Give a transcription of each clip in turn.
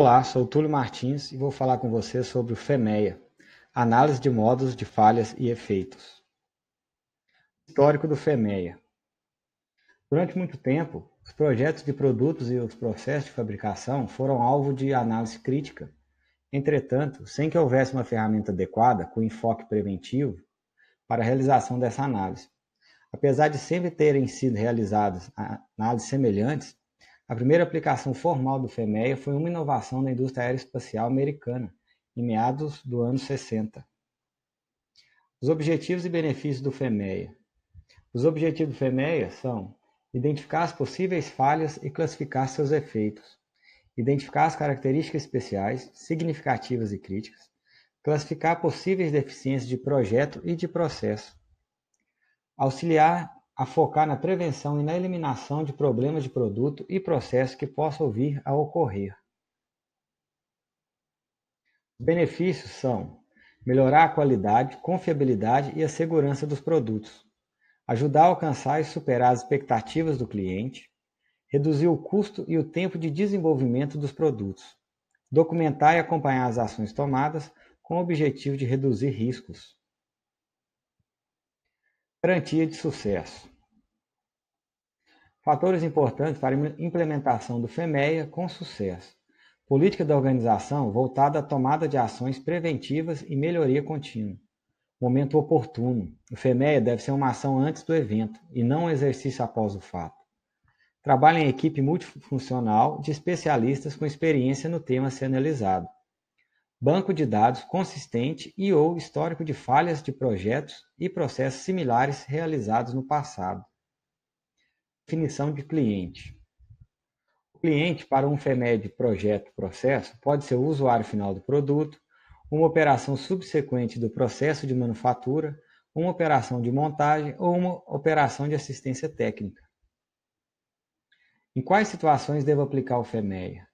Olá, sou Túlio Martins e vou falar com você sobre o FMEA, Análise de Modos de Falhas e Efeitos. Histórico do FMEA. Durante muito tempo, os projetos de produtos e os processos de fabricação foram alvo de análise crítica. Entretanto, sem que houvesse uma ferramenta adequada, com enfoque preventivo, para a realização dessa análise. Apesar de sempre terem sido realizadas análises semelhantes, a primeira aplicação formal do FMEA foi uma inovação na indústria aeroespacial americana, em meados do ano 60. Os objetivos e benefícios do FMEA. Os objetivos do FMEA são identificar as possíveis falhas e classificar seus efeitos, identificar as características especiais, significativas e críticas, classificar possíveis deficiências de projeto e de processo, auxiliar a focar na prevenção e na eliminação de problemas de produto e processo que possam vir a ocorrer. Os benefícios são melhorar a qualidade, confiabilidade e a segurança dos produtos, ajudar a alcançar e superar as expectativas do cliente, reduzir o custo e o tempo de desenvolvimento dos produtos, documentar e acompanhar as ações tomadas com o objetivo de reduzir riscos. Garantia de sucesso. Fatores importantes para a implementação do FMEA com sucesso. Política da organização voltada à tomada de ações preventivas e melhoria contínua. Momento oportuno. O FMEA deve ser uma ação antes do evento e não um exercício após o fato. Trabalho em equipe multifuncional de especialistas com experiência no tema a ser analisado. Banco de dados consistente e ou histórico de falhas de projetos e processos similares realizados no passado. Definição de cliente. O cliente para um FMEA de projeto-processo pode ser o usuário final do produto, uma operação subsequente do processo de manufatura, uma operação de montagem ou uma operação de assistência técnica. Em quais situações devo aplicar o FMEA?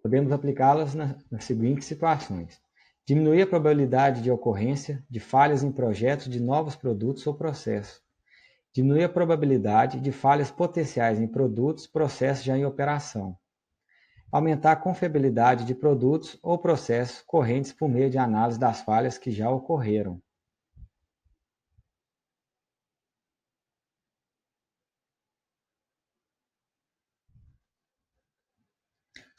Podemos aplicá-las nas seguintes situações. Diminuir a probabilidade de ocorrência de falhas em projetos de novos produtos ou processos. Diminuir a probabilidade de falhas potenciais em produtos, processos já em operação. Aumentar a confiabilidade de produtos ou processos correntes por meio de análise das falhas que já ocorreram.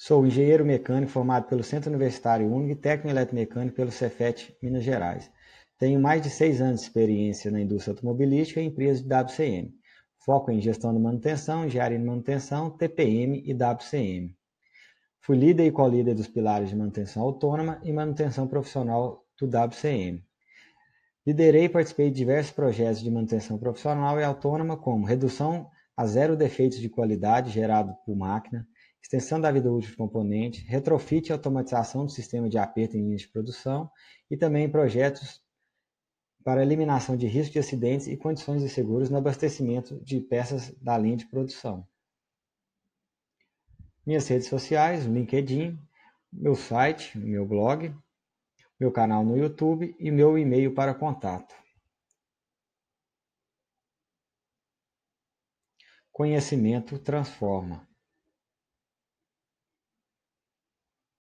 Sou engenheiro mecânico formado pelo Centro Universitário UNIG e técnico eletromecânico pelo CEFET Minas Gerais. Tenho mais de 6 anos de experiência na indústria automobilística e empresas de WCM. Foco em gestão de manutenção, engenharia de manutenção, TPM e WCM. Fui líder e co-líder dos pilares de manutenção autônoma e manutenção profissional do WCM. Liderei e participei de diversos projetos de manutenção profissional e autônoma, como redução a 0 defeitos de qualidade gerado por máquina, extensão da vida útil de componente, retrofit e automatização do sistema de aperto em linhas de produção e também projetos para eliminação de risco de acidentes e condições inseguras no abastecimento de peças da linha de produção. Minhas redes sociais, o LinkedIn, meu site, meu blog, meu canal no YouTube e meu e-mail para contato. Conhecimento transforma.